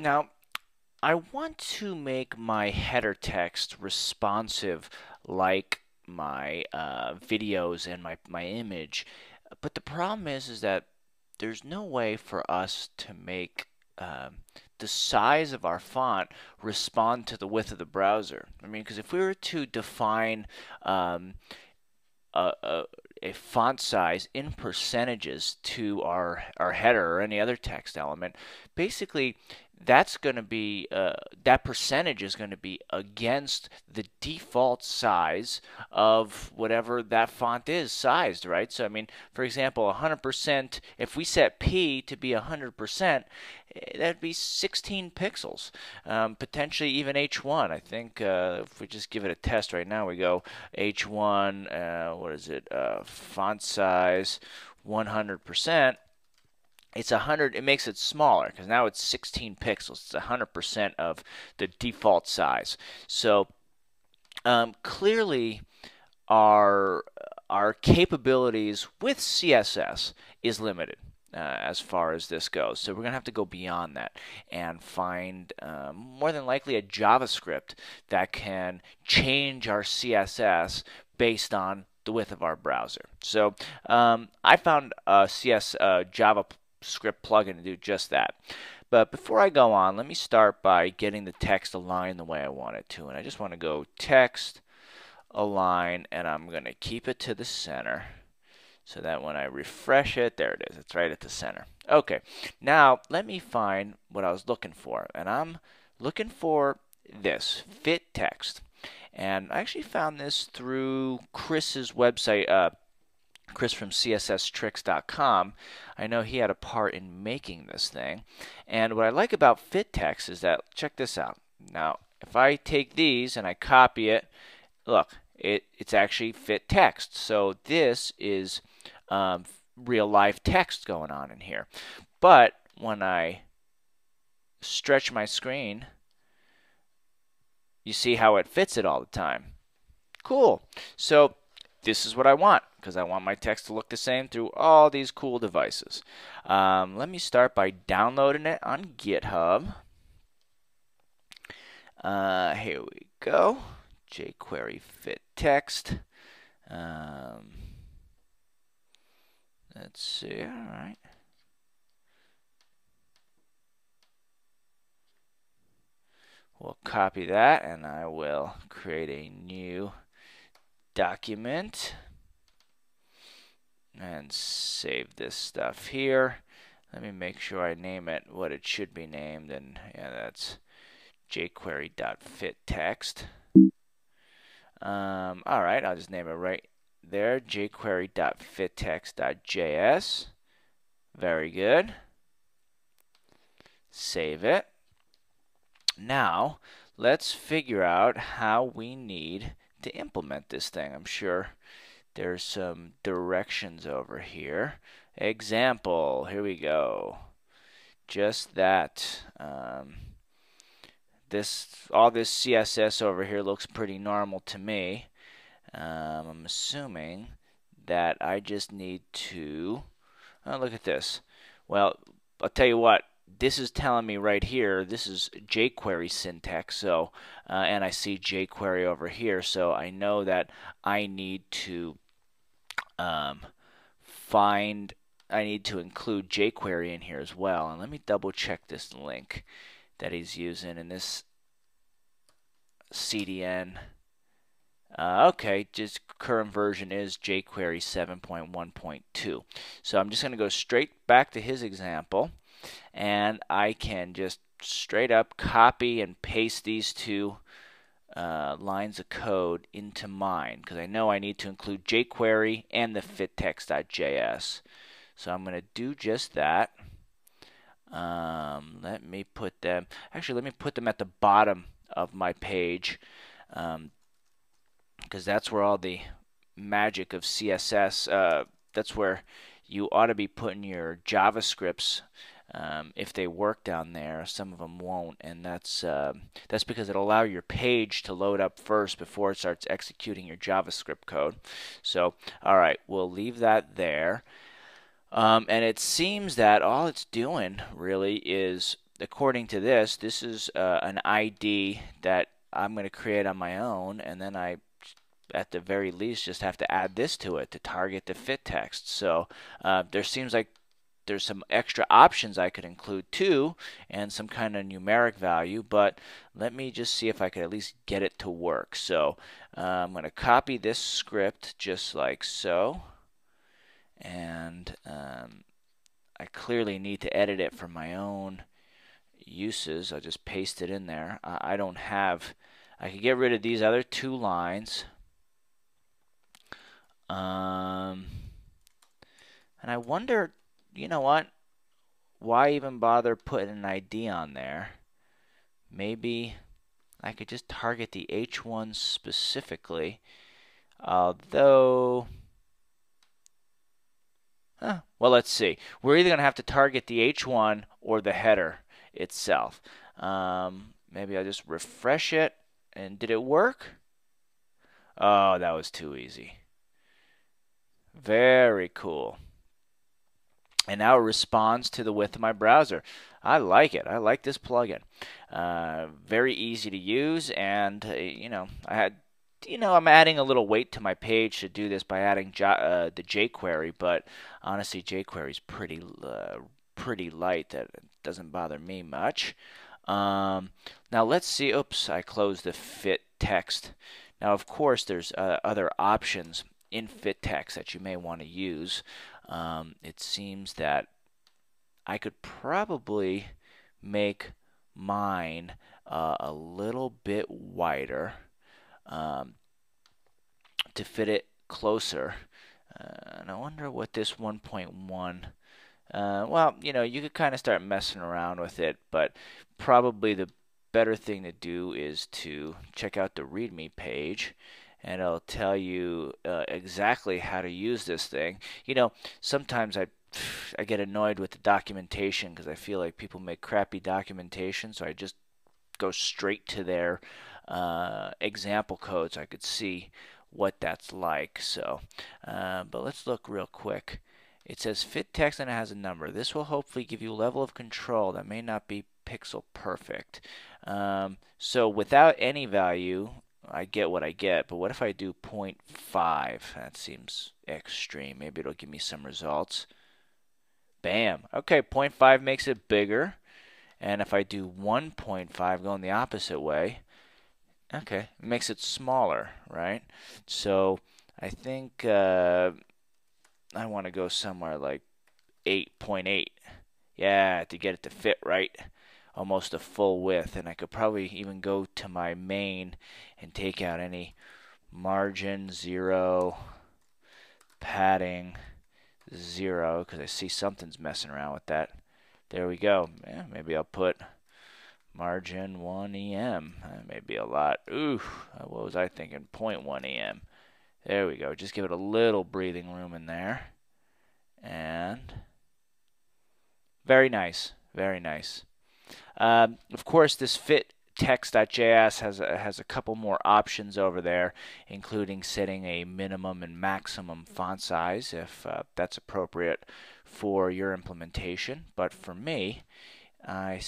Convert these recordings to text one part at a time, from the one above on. Now, I want to make my header text responsive like my videos and my image, but the problem is that there's no way for us to make the size of our font respond to the width of the browser. I mean, because if we were to define a font size in percentages to our header or any other text element, basically that's going to be that percentage is going to be against the default size of whatever that font is sized, right? So I mean, for example, 100%, if we set P to be 100%, that'd be 16 pixels, potentially even H1. I think if we just give it a test right now, we go H1, what is it, font size 100%. It's 100, it makes it smaller because now it's 16 pixels. It's 100% of the default size. So clearly our capabilities with CSS is limited as far as this goes. So we're going to have to go beyond that and find more than likely a JavaScript that can change our CSS based on the width of our browser. So I found a JavaScript plugin to do just that. But before I go on, let me start by getting the text aligned the way I want it to. And I just want to go text, align, and I'm going to keep it to the center so that when I refresh it, there it is. It's right at the center. Okay, now let me find what I was looking for. And I'm looking for this, fit text. And I actually found this through Chris's website, Chris from CSSTricks.com. I know he had a part in making this thing. And what I like about FitText is that, check this out. Now, if I take these and I copy it, look, it's actually FitText. So this is real life text going on in here. But when I stretch my screen, you see how it fits it all the time. Cool. So this is what I want, because I want my text to look the same through all these cool devices. Let me start by downloading it on GitHub. Here we go, jQuery fit text. Let's see, all right. We'll copy that, and I will create a new document and save this stuff here. Let me make sure I name it what it should be named, and yeah, that's jQuery.fitText. All right, I'll just name it right there, jQuery.fitText.js. Very good. Save it. Now, let's figure out how we need to implement this thing. I'm sure there's some directions over here. Example, here we go. Just that. All this CSS over here looks pretty normal to me. I'm assuming that I just need to, oh, look at this. Well, I'll tell you what. This is telling me right here, this is jQuery syntax, so and I see jQuery over here, so I know that I need to include jQuery in here as well. And let me double check this link that he's using in this CDN. Okay, just current version is jQuery 7.1.2. So I'm just going to go straight back to his example, and I can just straight up copy and paste these two lines of code into mine, because I know I need to include jQuery and the fittext.js. So I'm going to do just that. Let me put them, actually let me put them at the bottom of my page, because that's where all the magic of CSS, that's where you ought to be putting your JavaScripts if they work down there. Some of them won't, and that's because it'll allow your page to load up first before it starts executing your JavaScript code. So, all right, we'll leave that there. And it seems that all it's doing really is according to this, this is an ID that I'm going to create on my own, and then I, at the very least, just have to add this to it to target the fit text. So there seems like there's some extra options I could include too, and some kind of numeric value, but let me just see if I could at least get it to work. So I'm going to copy this script just like so, and I clearly need to edit it for my own uses. I'll just paste it in there. I don't have, I could get rid of these other two lines. And I wonder, you know what, why even bother putting an ID on there? Maybe I could just target the H1 specifically, although, well, let's see. We're either going to have to target the H1 or the header itself. Maybe I'll just refresh it. And did it work? Oh, that was too easy. Very cool. And now it responds to the width of my browser. I like it. I like this plugin. Very easy to use, and you know, I'm adding a little weight to my page to do this by adding the jQuery, but honestly, jQuery is pretty light. That doesn't bother me much. Now let's see. Oops, I closed the fit text. Now, of course, there's other options in FitText that you may want to use. It seems that I could probably make mine a little bit wider to fit it closer. And I wonder what this 1.1, well, you know, you could kind of start messing around with it, but probably the better thing to do is to check out the README page, and it'll tell you exactly how to use this thing. You know, sometimes I get annoyed with the documentation because I feel like people make crappy documentation, so I just go straight to their example code so I could see what that's like. So, but let's look real quick. It says fit text and it has a number. This will hopefully give you a level of control that may not be pixel perfect. So without any value, I get what I get, but what if I do 0.5? That seems extreme. Maybe it'll give me some results. Bam. Okay, 0.5 makes it bigger. And if I do 1.5 going the opposite way, okay, it makes it smaller, right? So I think I want to go somewhere like 8.8. Yeah, to get it to fit right. Almost a full width, and I could probably even go to my main and take out any margin, 0, padding, 0, because I see something's messing around with that. There we go. Yeah, maybe I'll put margin 1 em. That may be a lot. Ooh, what was I thinking? 0.1 em. There we go. Just give it a little breathing room in there. And very nice. Very nice. Of course, this FitText.js has a couple more options over there, including setting a minimum and maximum font size if that's appropriate for your implementation. But for me, I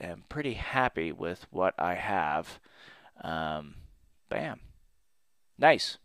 am pretty happy with what I have. Bam. Nice.